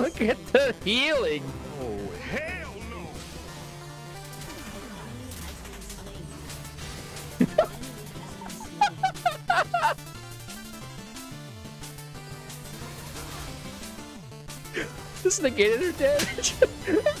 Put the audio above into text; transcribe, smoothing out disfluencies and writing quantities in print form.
Look at the healing. Oh, hell no. Just negated her damage.